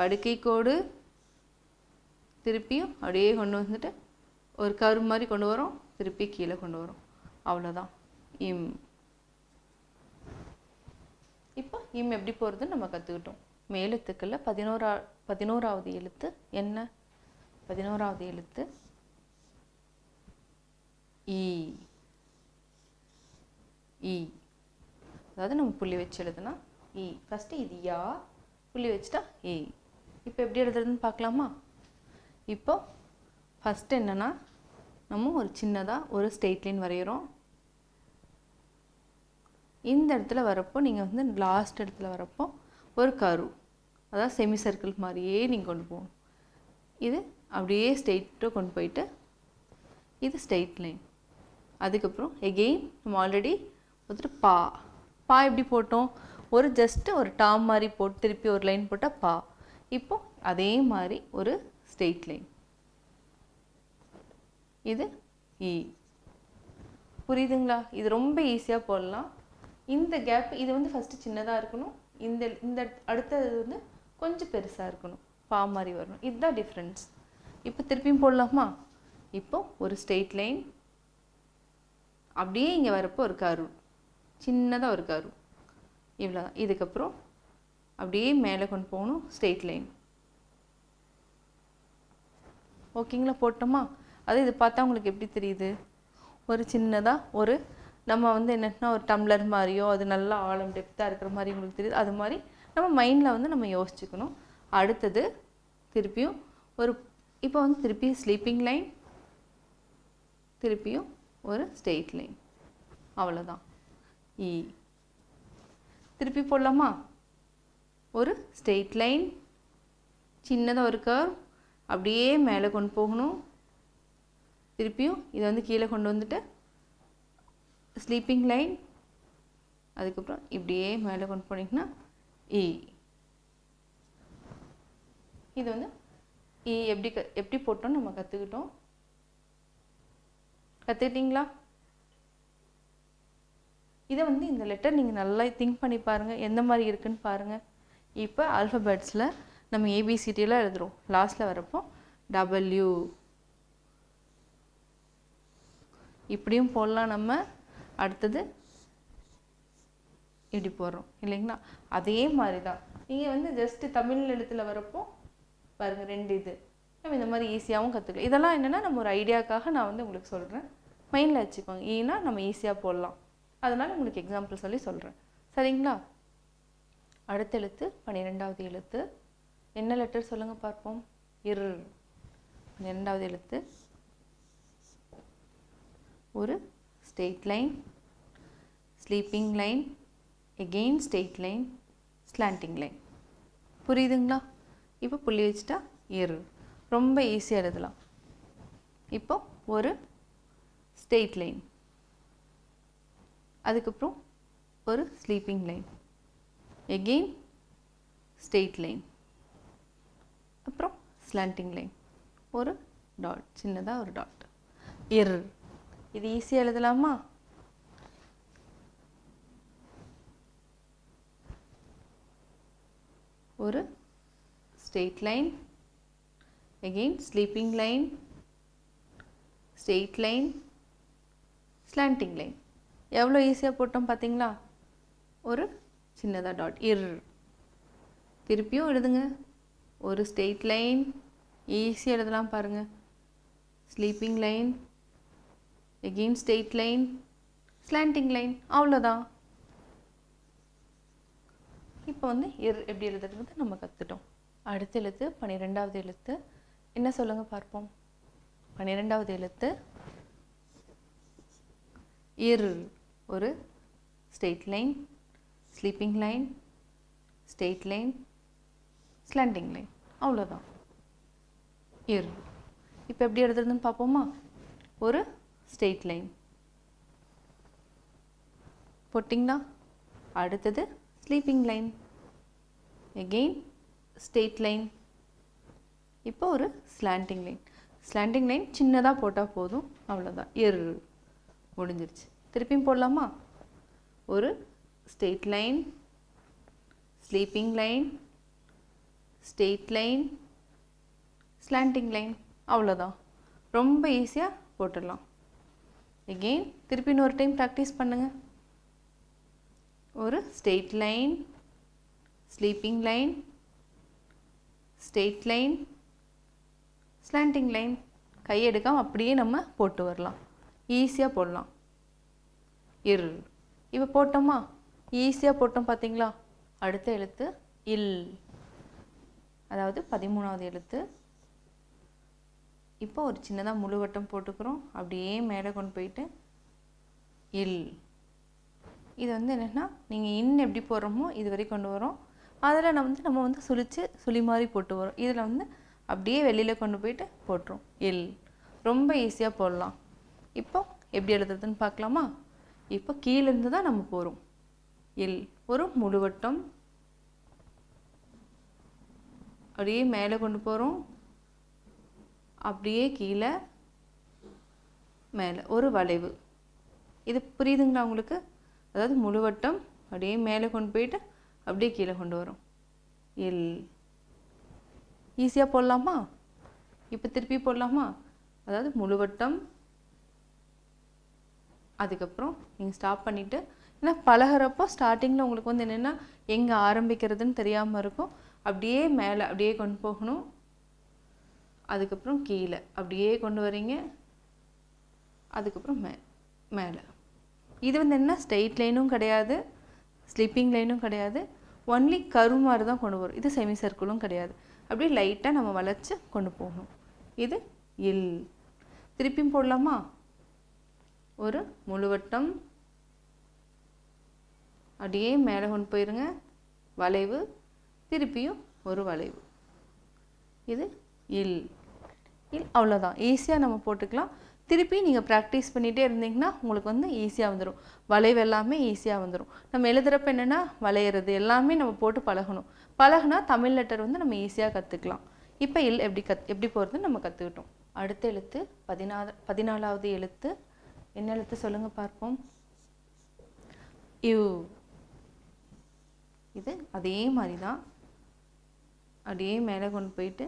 படுக்கை கோடு திருப்பியும் அப்படியே கொண்டு வந்துட்டு ஒரு curve மாதிரி கொண்டு வரோம் திருப்பி கீழ கொண்டு வரோம் அவ்வளவுதான் இம் இப்போ இம் எப்படி போறதுன்னு நம்ம கத்துக்கிட்டோம் மேலத்துக்குள்ள 11வது எழுத்து என்ன 11வது எழுத்து இ இ அதாவது நம்ம புள்ளி வச்சு எழுதுனா இ ஃபர்ஸ்ட் இது யா புள்ளி வச்சிட்டா இ இப்போ எப்படி எழுதுறதுன்னு பார்க்கலாமா இப்போ ஃபர்ஸ்ட் என்னன்னா நம்ம ஒரு சின்னதா ஒரு ஸ்ட்ரெயிட் லைன் வரையறோம் இந்த இடத்துல வரப்போ நீங்க வந்து லாஸ்ட் இடத்துல வரப்போ ஒரு கர்வ் அத செமி சர்க்கிள் மாதிரியே நீங்க கொண்டு போணும் இது அப்படியே ஸ்ட்ரைட்டா கொண்டு போயிடு இது ஸ்ட்ரைட் லைன் அதுக்கு அப்புறம் again நம்ம ஆல்ரெடி வந்து பா பா எப்படி போட்டோம் ஒரு ஜஸ்ட் ஒரு டாம் மாதிரி போட்டு திருப்பி ஒரு லைன் போட்டா பா இப்போ அதே மாதிரி ஒரு ஸ்ட்ரைட் லைன் இது இ புரியுதுங்களா இது ரொம்ப ஈஸியா போடலாம் இந்த கேப் இது வந்து ஃபர்ஸ்ட் சின்னதா இருக்கணும் இந்த அடுத்தது வந்து கொஞ்சம் பெருசா இருக்கணும் பா மாதிரி வரணும் இதுதான் டிஃபரன்ஸ் இப்போ திருப்பியும் போடலாமா இப்போ ஒரு ஸ்ட்ரெயிட் லைன் அப்படியே இங்க வரப்போ ஒரு கர்வ் சின்னதா ஒரு கர்வ் இவ்வளவுதான் இதுக்கு அப்புறம் அப்படியே மேலே கொண்டு போணும் ஸ்ட்ரெயிட் லைன் ஓகேங்களா போட்டோமா அது இது பார்த்தா உங்களுக்கு எப்படி தெரியுது ஒரு சின்னதா ஒரு நம்ம வந்து என்னன்னா ஒரு டம்ளர் மாதிரியோ அது நல்ல ஆழம் டெப்தா இருக்கிற மாதிரி உங்களுக்கு தெரியுது அது மாதிரி நம்ம மைண்ட்ல வந்து நம்ம யோசிச்சுக்கணும் அடுத்து திருப்பியும் ஒரு இப்போ வந்து திருப்பி ஸ்லீப்பிங் லைன் திருப்பியும் ஒரு ஸ்ட்ரெயிட் லைன் அவ்வளவுதான் E திருப்பி போடலாமா ஒரு ஸ்ட்ரெயிட் லைன் சின்னதா ஒரு கர்வ் அப்படியே மேலே கொண்டு போகணும் திருப்பியும் இது வந்து கீழ கொண்டு வந்துட்டு sleeping line அதுக்கு அப்புறம் இப்படியே மேலே கொண்டு போனீங்கன்னா E இது வந்து E எப்படி போட்டோம் நம்ம கத்துக்கிட்டோம் கத்துக்கிட்டீங்களா இத வந்து இந்த லெட்டர் நீங்க நல்லா திங்க் பண்ணி பாருங்க என்ன மாதிரி இருக்குன்னு பாருங்க இப்போ ஆல்பபெட்ஸ்ல நம்ம ABCD ல எழுதுறோம் லாஸ்ட்ல வரப்போ W இப்படியும் போடலாம் நம்ம அடுத்து இப்படி போறோம் இல்லீங்களா அதே மாதிரி தான் நீங்க வந்து ஜஸ்ட் தமிழ் எழுத்துல வரப்போ பாருங்க ரெண்டு இது நம்ம இந்த மாதிரி ஈஸியாவும் கத்துக்கலாம் இதெல்லாம் என்னன்னா நம்ம ஒரு ஐடியாக்காக நான் வந்து உங்களுக்கு சொல்றேன் மைண்ட்ல வச்சுக்கோங்க ஏன்னா நம்ம ஈஸியா போடலாம் அதனால உங்களுக்கு எக்ஸாம்பிள் சொல்லி சொல்றேன் சரிங்களா அடுத்த எழுத்து 12வது எழுத்து என்ன லெட்டர் சொல்லுங்க பார்ப்போம் இர் 12வது எழுத்து ஒரு straight line sleeping line again straight line slanting line புரியுதுங்களா இப்போ புள்ளி வச்சிட்டா இர் ரொம்ப ஈஸியா எழுதலாம் இப்போ ஒரு straight line அதுக்கு அப்புறம் ஒரு sleeping line again straight line அப்புறம் slanting line ஒரு dot சின்னதா ஒரு dot இர் இது ஈஸியா எழுதலாமா ஒரு straight line again sleeping line straight line slanting line எவ்வளவு ஈஸியா போட்டோம் பாத்தீங்களா ஒரு சின்னதா டாட் இர் திருப்பியும் எழுதுங்க ஒரு straight line ஈஸியா எழுதலாம் பாருங்க sleeping line again straight line slanting line அவ்வளவுதான் இப்போ வந்து இர் எப்படி எழுதுறது நம்ம கத்துட்டோம் அடுத்த எழுத்து 12வது எழுத்து என்ன சொல்லுங்க பார்ப்போம் 12வது எழுத்து இர் ஒரு straight line sleeping line straight line slanting line அவ்வளவுதான் இர் இப்போ எப்படி எழுதுறதுன்னு பாப்போமா ஒரு straight line போட்டிங்கனா அடுத்து sleeping line again straight line இப்போ ஒரு slanting line சின்னதா போட்டா போதும் அவ்வளவுதான் இர் முடிஞ்சிருச்சு திருப்பியும் போடலாமா ஒரு straight line sleeping line straight line slanting line அவ்வளவுதான் ரொம்ப ஈஸியா போடலாம் again திருப்பி இன்னொரு டைம் practice பண்ணுங்க ஒரு straight line sleeping line straight line slanting line கை எடுக்காம அப்படியே நம்ம போட்டு வரலாம் ஈஸியா போடலாம் இர் இப்ப போட்டோமா ஈஸியா போட்டோம் பாத்தீங்களா அடுத்த எழுத்து இல் அதாவது 13வது எழுத்து இப்போ ஒரு சின்னதா முழு வட்டம் போட்டுக்குறோம் அப்படியே மேலே கொண்டு போயிடு இல் இது வந்து என்னன்னா நீங்க இன் எப்படி போறோமோ இது வரை கொண்டு வரோம் அதல நம்ம வந்து சுளிச்சு சுளி மாதிரி போட்டு வரோம் இதல வந்து அப்படியே வெளியில கொண்டு போயிடு போட்றோம் இல் ரொம்ப ஈஸியா போடலாம் இப்போ எப்படி எழுதுறதுன்னு பார்க்கலாமா இப்போ கீழ இருந்து தான் நம்ம போறோம் இல் ஒரு முழு வட்டம் அப்படியே மேலே கொண்டு போறோம் அப்படியே கீழ மேலே ஒரு வளைவு இது புரியுதுங்களா உங்களுக்கு அதாவது முழு வட்டம் அப்படியே மேலே கொண்டு போய்ட்டு அப்படியே கீழ கொண்டு வரோம் இல் ஈஸியா போடலாமா இப்போ திருப்பி போடலாமா அதாவது முழு வட்டம் அதுக்கு அப்புறம் நீங்க ஸ்டாப் பண்ணிட்டு ஏன்னா பலகறப்போ ஸ்டார்டிங்ல உங்களுக்கு வந்து என்னன்னா எங்க ஆரம்பிக்கிறதுன்னு தெரியாம இருக்கும் அப்படியே மேலே அப்படியே கொண்டு போகணும் அதுக்கு அப்புறம் கீழ அப்படியே கொண்டு வரீங்க அதுக்கு அப்புறம் மேலே இது வந்து என்ன ஸ்ட்ரெயிட் லைனும் கிடையாது ஸ்லிப்பிங் லைனும் கிடையாது ஒன்லி கர்வ் மாதிரி தான் கொண்டு போறோம் இது செமி சர்க்கிளும் கிடையாது அப்படியே லைட்டா நம்ம வளைச்சு கொண்டு போகணும் இது L திருப்பியும் போடலாமா ஒரு முழுவட்டம் அப்படியே மேலே கொண்டு போயிருங்க வளைவு திருப்பியும் ஒரு வளைவு இது L L அவ்வளவுதான் ஈஸியா நம்ம போட்டுக்கலாம் திருப்பி நீங்க பிராக்டீஸ் பண்ணிட்டே இருந்தீங்கன்னா உங்களுக்கு வந்து ஈஸியா வந்துரும் வளைவு எல்லாமே ஈஸியா வந்துரும் நம்ம எழுதுறப்ப என்னன்னா வளையறது எல்லாமே நம்ம போட்டு பழகணும் பழகுனா தமிழ் லெட்டர் வந்து நம்ம ஈஸியா கத்துக்கலாம் இப்போ L எப்படி போறது நம்ம கத்துக்கிட்டோம் அடுத்த எழுத்து 14வது எழுத்து என்ன எழுத்து சொல்லுங்க பார்ப்போம் U இது அதே மாதிரி தான் அப்படியே மேலே கொண்டு போயிட்டு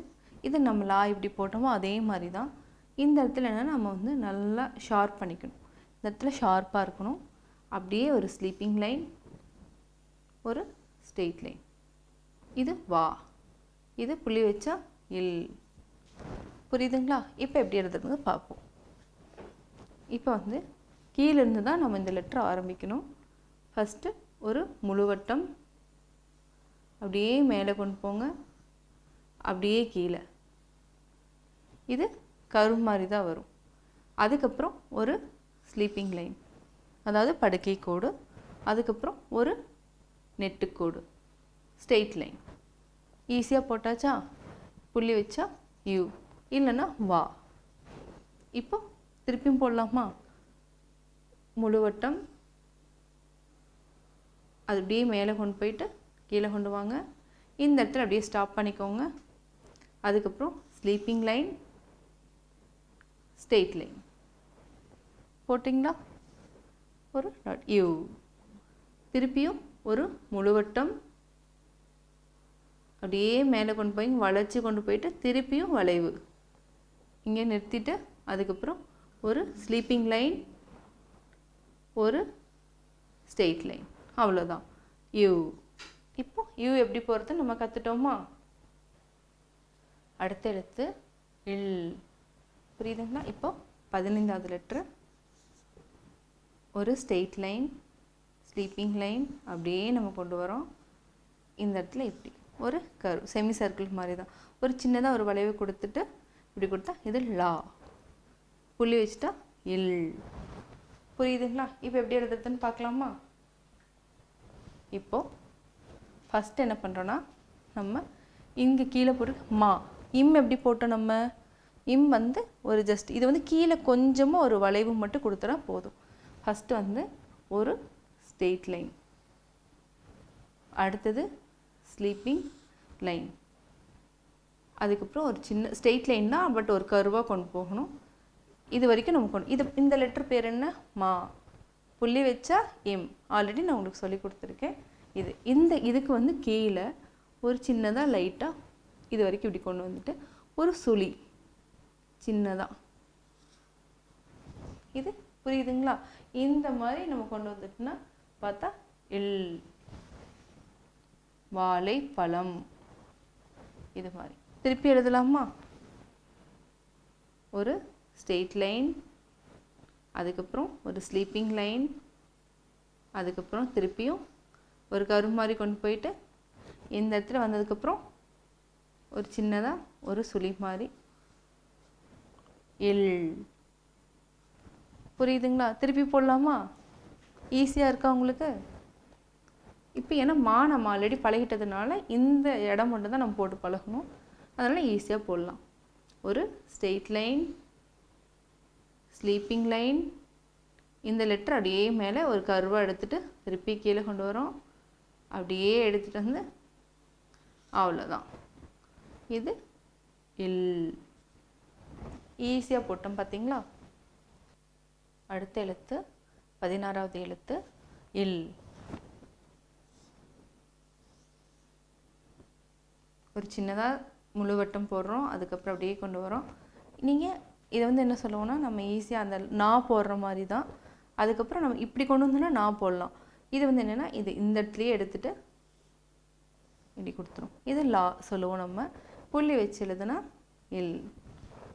இது நம்ம லா இப்படி போட்டோமோ அதே மாதிரி தான் இந்த இடத்துல என்ன நாம வந்து நல்லா ஷார்ப் பண்ணிக்கணும் இந்த இடத்துல ஷார்ப்பா இருக்கணும் அப்படியே ஒரு ஸ்லீப்பிங் லைன் ஒரு ஸ்ட்ரெயிட் லைன் இது வா இது புள்ளி வெச்சா இல் புரியுதுங்களா இப்போ எப்படி எழுதுறதுன்னு பாப்போம் இப்போ வந்து கீழ இருந்து தான் நாம இந்த லெட்டர் ஆரம்பிக்கணும் ஃபர்ஸ்ட் ஒரு முழுவட்டம் அப்படியே மேலே கொண்டு போங்க அப்படியே கீழ இது கர்வ் மாதிரி தான் வரும் அதுக்கு அப்புறம் ஒரு ஸ்லீப்பிங் லைன் அதாவது படுக்கை கோடு அதுக்கு அப்புறம் ஒரு நெட் கோடு ஸ்ட்ரெயிட் லைன் ஈஸியா போட்டாச்சா புள்ளி வெச்சா U இல்லனா வா இப்போ திருப்பியும் போடலாமா முழுவட்டம் அது அப்படியே மேலே கொண்டு போயிட்டு கீழ கொண்டு வாங்க இந்த இடத்துல அப்படியே ஸ்டாப் பண்ணிக்கோங்க அதுக்கு அப்புறம் ஸ்லீப்பிங் லைன் ஸ்ட்ரெயிட் லைன் போட்டிங்களா ஒரு டாட் U திருப்பியும் ஒரு முழுவட்டம் அப்படியே மேலே கொண்டு போய் வளைச்சு கொண்டு போயிட்டு திருப்பியும் வளைவு இங்கே நிறுத்திட்டு அதுக்கு அப்புறம் ஒரு ஸ்லீப்பிங் லைன் ஒரு ஸ்ட்ரெயிட் லைன் அவ்வளவுதான் U இப்போ U எப்படி போறது நம்ம கத்துட்டோமா அடுத்த எழுத்து L புரியுதுங்களா இப்போ 15வது லெட்டர் ஒரு ஸ்ட்ரெயிட் லைன் ஸ்லீப்பிங் லைன் அப்படியே நம்ம கொண்டு வரோம் இந்த இடத்துல இப்படி ஒரு கர்வ் செமி சர்க்கிள் மாதிரி தான் ஒரு சின்னதா ஒரு வளைவு கொடுத்துட்டு இப்படி கொடுத்தா இது லா புள்ளி வெச்சிட்டா இல் புரியுதுங்களா இப்போ எப்படி எழுதுறதுன்னு பார்க்கலாமா இப்போ ஃபர்ஸ்ட் என்ன பண்றோம்னா நம்ம இங்க கீழ போட்டு மா இம் எப்படி போட்டோம் நம்ம இம் வந்து ஒரு ஜஸ்ட் இது வந்து கீழ கொஞ்சமா ஒரு வளைவு மட்டும் கொடுத்தா போதும் ஃபர்ஸ்ட் வந்து ஒரு ஸ்ட்ரெயிட் லைன் அடுத்து ஸ்லீப்பிங் லைன் அதுக்கு அப்புறம் ஒரு சின்ன ஸ்ட்ரெயிட் லைன் தான் பட் ஒரு கர்வா கொண்டு போகணும் இது வரைக்கும் நம்ம கொண்டு இது இந்த லெட்டர் பேர் என்ன மா புள்ளி வெச்சா இம் ஆல்ரெடி நான் உங்களுக்கு சொல்லி கொடுத்திருக்கேன் இது இந்த இதுக்கு வந்து கீழ ஒரு சின்னதா லைட்டா இது வரைக்கும் இப்படி கொண்டு வந்துட்டு ஒரு சுழி சின்னதா இது புரியுதுங்களா இந்த மாதிரி நம்ம கொண்டு வந்துட்டனா பார்த்தா இல் வாழை பழம் இது மாதிரி திருப்பி எழுதலாமா ஒரு ஸ்ட்ரெயிட் லைன் அதுக்கு அப்புறம் ஒரு ஸ்லீப்பிங் லைன் அதுக்கு அப்புறம் திருப்பியும் ஒரு கர்வ் மாதிரி கொண்டு போயிட்டு இந்த இடத்துல வந்ததுக்கு அப்புறம் ஒரு சின்னதா ஒரு சுழி மாதிரி L புரியுதுங்களா திருப்பி போடலாமா ஈஸியா இருக்கா உங்களுக்கு இப்போ ஏன்னா மா நம்ம ஆல்ரெடி பழகிட்டதனால இந்த இடம் மட்டும் தான் நம்ம போட்டு பழகணும் அதனால ஈஸியா போடலாம் ஒரு ஸ்ட்ரெயிட் லைன் ஸ்லீப்பிங் லைன் இந்த லெட்டர் அப்படியே மேலே ஒரு கர்வா எடுத்துட்டு திருப்பி கீழ கொண்டு வரோம் அப்படியே எடுத்துட்டு வந்து அவ்வளவுதான் இது L ஈஸியா போட்டோம் பாத்தீங்களா அடுத்த எழுத்து 16வது எழுத்து L ஒரு சின்னதா முழுவட்டம் போடுறோம் அதுக்கு அப்புறம் அப்படியே கொண்டு வரோம் நீங்க இது வந்து என்ன சொல்லுவோம்னா நம்ம ஈஸியா அந்த நா போடுற மாதிரி தான் அதுக்கு அப்புறம் நம்ம இப்படி கொண்டு வந்தனா நா போடலாம் இது வந்து என்னன்னா இது இந்த இடத்துலயே எடுத்துட்டு இப்படி கொடுத்துறோம் இது லா சொல்லுவோம் நம்ம புள்ளி வெச்சு எழுதுனா L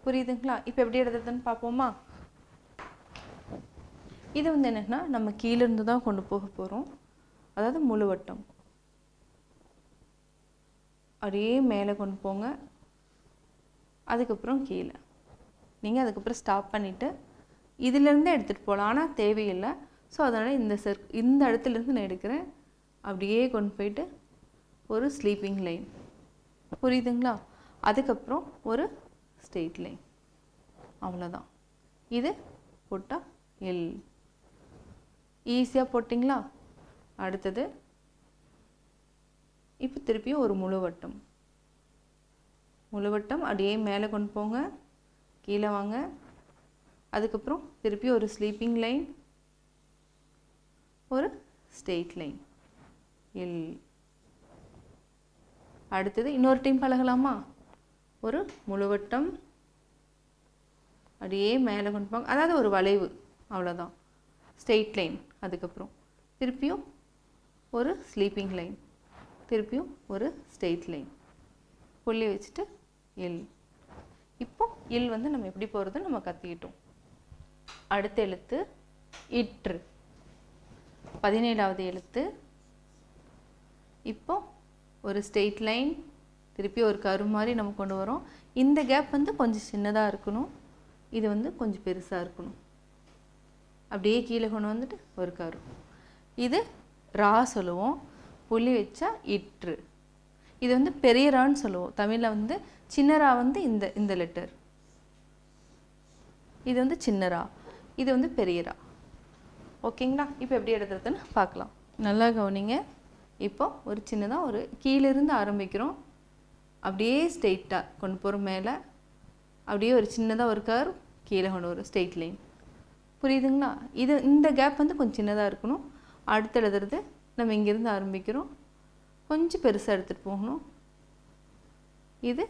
புரியுதுங்களா இப்போ எப்படி எழுதுறதுன்னு பாப்போமா இது வந்து என்னன்னா நம்ம கீழ இருந்து தான் கொண்டு போக போறோம் அதாவது முழு வட்டம் அப்படியே மேலே கொண்டு போங்க அதுக்கு அப்புறம் கீழ நீங்க அதுக்கு அப்புறம் ஸ்டாப் பண்ணிட்டு இதில இருந்து எடுத்துட்டு போலாம் ஆனா தேவை இல்ல சோ அதனால இந்த இடத்துல இருந்து நான் எடுக்கிறேன் அப்படியே கொண்டு போய்ட்டு ஒரு ஸ்லீப்பிங் லைன் புரியுதுங்களா அதுக்கு அப்புறம் ஒரு ஸ்ட்ரெயிட் லைன் அவ்வளவுதான் இது போட்டா L ஈஸியா போட்டிங்களா அடுத்து இப்ப திருப்பியும் ஒரு முழு வட்டம் அப்படியே மேலே கொண்டு போங்க கீழ வாங்க அதுக்கு அப்புறம் திருப்பியும் ஒரு ஸ்லீப்பிங் லைன் ஒரு ஸ்ட்ரெயிட் லைன் L அடுத்து இன்னொரு டைம் பழகலாமா ஒரு முழு வட்டம் அப்படியே மேலே கொண்டு போங்க அதாவது ஒரு வளைவு அவ்வளவுதான் ஸ்ட்ரெயிட் லைன் அதுக்கு அப்புறம் திருப்பியும் ஒரு ஸ்லீப்பிங் லைன் திருப்பியும் ஒரு ஸ்ட்ரெயிட் லைன் புள்ளி வச்சிட்டு L இப்போ L வந்து நம்ம எப்படி போறதுன்னு நம்ம கத்திட்டோம் அடுத்த எழுத்து இற்று 17வது எழுத்து இப்போ ஒரு ஸ்ட்ரெயிட் லைன் திருப்பி ஒரு கர்வ் மாதிரி நம்ம கொண்டு வரோம் இந்த கேப் வந்து கொஞ்சம் சின்னதா இருக்கணும் இது வந்து கொஞ்சம் பெருசா இருக்கணும் அப்படியே கீழ கொண்டு வந்துட்டு ஒரு கர்வ் இது ரா சொல்லுவோம் புள்ளி வெச்சா இற்று இது வந்து பெரிய ரான்னு சொல்லுவோம் தமிழ்ல வந்து சின்ன ரா வந்து இந்த லெட்டர் இது வந்து சின்ன ரா இது வந்து பெரிய ரா ஓகேங்களா இப்போ எப்படி எழுதுறதுன்னு பார்க்கலாம் நல்லா கவனிங்க இப்போ ஒரு சின்னதா ஒரு கீழ இருந்து ஆரம்பிக்கிறோம் அப்படியே ஸ்ட்ரெயிட்டா கொண்டு போற மேல அப்படியே ஒரு சின்னதா ஒரு கர்வ் கீழ கொண்டு ஒரு ஸ்ட்ரெயிட் லைன் புரியுதுங்களா இது இந்த கேப் வந்து கொஞ்சம் சின்னதா இருக்கணும் அடுத்து எழுதுறது நம்ம இங்க இருந்து ஆரம்பிக்கிறோம் கொஞ்சம் பெருசா எடுத்துட்டு போகணும் இது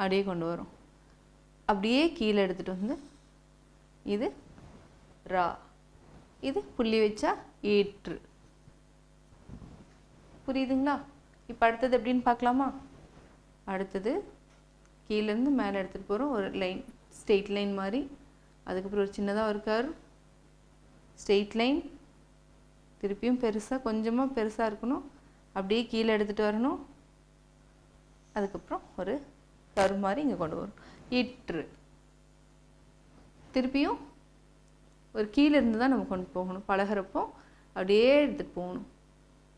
அப்படியே கொண்டு வரோம் அப்படியே கீழ எடுத்துட்டு வந்து இது ரா இது புள்ளி வெச்சா ஏற்று புரியுதுங்களா இப்போ அடுத்து எப்படின்னு பார்க்கலாமா அடுத்து கீழ இருந்து மேலே எடுத்துட்டு போறோம் ஒரு லைன் ஸ்ட்ரெயிட் லைன் மாதிரி அதுக்கு அப்புறம் ஒரு சின்னதா ஒரு கர்வ் ஸ்ட்ரெயிட் லைன் திருப்பியும் பெருசா கொஞ்சமா பெருசா இருக்கணும் அப்படியே கீழ எடுத்துட்டு வரணும் அதுக்கு அப்புறம் ஒரு கர்வ் மாதிரி இங்க கொண்டு வரோம் இற்று திருப்பியும் ஒரு கீழ இருந்து தான் நம்ம கொண்டு போகணும் பலகரப்போ அப்படியே எடுத்துட்டு போகணும்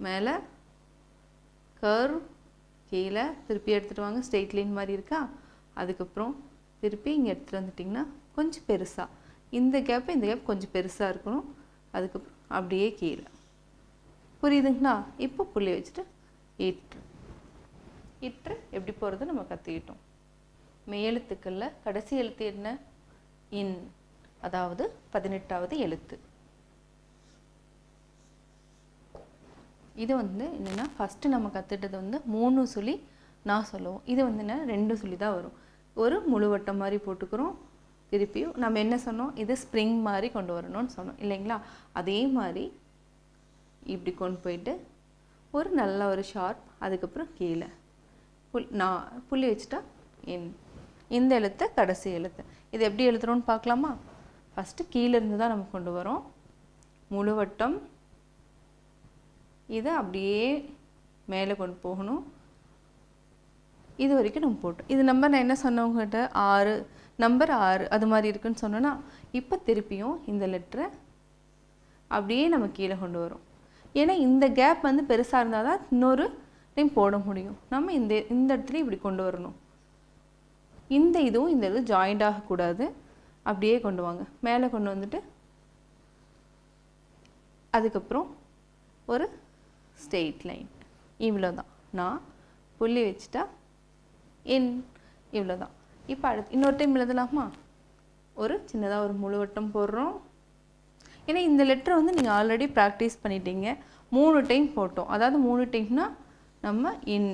மேலே கர்வ் கீழ திருப்பி எடுத்துட்டு வாங்க ஸ்ட்ரெயிட் லைன் மாதிரி இருக்கா அதுக்கு அப்புறம் திருப்பி இங்க எடுத்துட்டு வந்துட்டீங்கன்னா கொஞ்சம் பெருசா இந்த கேப் கொஞ்சம் பெருசா இருக்கணும் அதுக்கு அப்படியே கீழ புரியுதுங்களா இப்போ புள்ளி வச்சிட்டு இற்று எப்படி போறது நம்ம கத்திட்டோம் மேலெழுத்துக்கல்ல கடைசி எழுத்து என்ன இன் அதாவது 18வது எழுத்து இது வந்து என்னன்னா ஃபர்ஸ்ட் நம்ம கத்திட்டது வந்து 3 சுழி நான் சொல்லுவோம் இது வந்து என்ன 2 சுழி தான் வரும் ஒரு முழு வட்டம் மாதிரி போட்டுக்குறோம் திருப்பியும் நம்ம என்ன சொன்னோம் இது ஸ்ப்ரிங் மாதிரி கொண்டு வரணும்னு சொன்னோம் இல்லைங்களா அதே மாதிரி இப்படி கொண்டு போய்ட்டு ஒரு நல்ல ஒரு ஷார்ப் அதுக்கு அப்புறம் கீழ புள்ளி வச்சிட்டா இந்த எழுத்து கடைசி எழுத்து இது எப்படி எழுதுறோம்னு பார்க்கலாமா ஃபர்ஸ்ட் கீழ இருந்து தான் நம்ம கொண்டு வரோம் முழு வட்டம் இது அப்படியே மேலே கொண்டு போகணும் இது வரைக்கும் நம்ம போட்டோம் இது நம்பர் நான் என்ன சொன்னவங்கட்ட 6 நம்பர் 6 அது மாதிரி இருக்குன்னு சொன்னேனா இப்போ திருப்பியும் இந்த லெட்டரை அப்படியே நம்ம கீழ கொண்டு வரோம் ஏனா இந்த கேப் வந்து பெருசா இருந்தா தான் இன்னொரு டைம் போட முடியும் நம்ம இந்த இடத்துல இப்படி கொண்டு வரணும் இந்த இதுவும் இந்த இது ஜாயிண்ட் ஆக கூடாது அப்படியே கொண்டு வாங்க மேலே கொண்டு வந்துட்டு அதுக்கு அப்புறம் ஒரு ஸ்ட்ரெயிட் லைன் இவ்வளவுதான் நான் புள்ளி வெச்சிட்டா இவ்வளவுதான் இப்போ அடுத்து இன்னொரு டைம் எழுதலாமா ஒரு சின்னதா ஒரு முழு வட்டம் போடுறோம் ஏனா இந்த லெட்டர் வந்து நீங்க ஆல்ரெடி பிராக்டீஸ் பண்ணிட்டீங்க 3 டைம் போட்டோம் அதாவது 3 டைம்னா நம்ம இன்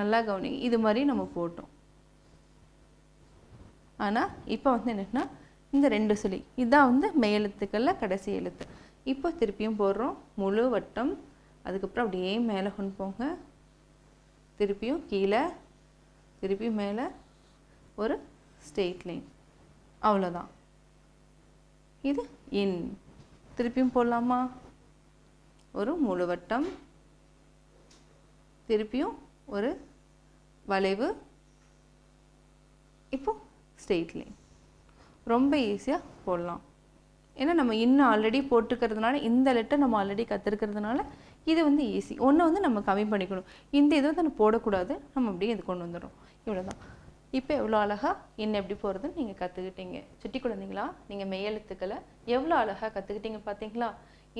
நல்லா கவனிங்க இது மாதிரி நம்ம போட்டோம் ஆனா இப்போ வந்து என்னன்னா இந்த 2 சுழி இதான் வந்து மேலெழுத்துக்கல்ல கடைசி எழுத்து இப்போ திருப்பியும் போடுறோம் முழு வட்டம் அதுக்கு அப்புறம் அப்படியே மேலே கொண்டு போங்க திருப்பியும் கீழ திருப்பி மேலே ஒரு ஸ்ட்ரெயிட் லைன் அவ்வளவுதான் இது in. திருப்பியும் போடலாமா? ஒரு முழுவட்டம், திருப்பியும் ஒரு வளைவு, இப்போ ஸ்ட்ரெயிட் லைன். ரொம்ப ஈஸியாக போடலாம். ஏன்னா நம்ம இன்னும் ஆல்ரெடி போட்டுக்கிறதுனால, இந்த லெட்டர் நம்ம ஆல்ரெடி கற்றுக்கிறதுனால இது வந்து ஈஸி. ஒன்று வந்து நம்ம கம்மி பண்ணிக்கணும், இந்த இதை வந்து நம்ம போடக்கூடாது, நம்ம அப்படியே இது கொண்டு வந்துடும். இவ்வளோ தான். இப்போ எவ்வளோ அழகாக என்ன எப்படி போகிறதுன்னு நீங்கள் கற்றுக்கிட்டீங்க. சுட்டி குழந்தைங்களா, நீங்கள் மெய்யெழுத்துக்களை எவ்வளோ அழகாக கற்றுக்கிட்டீங்க பார்த்தீங்களா?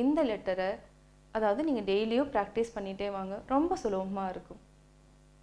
இந்த லெட்டரை அதாவது நீங்கள் டெய்லியும் ப்ராக்டிஸ் பண்ணிகிட்டே வாங்க, ரொம்ப சுலபமாக இருக்கும்.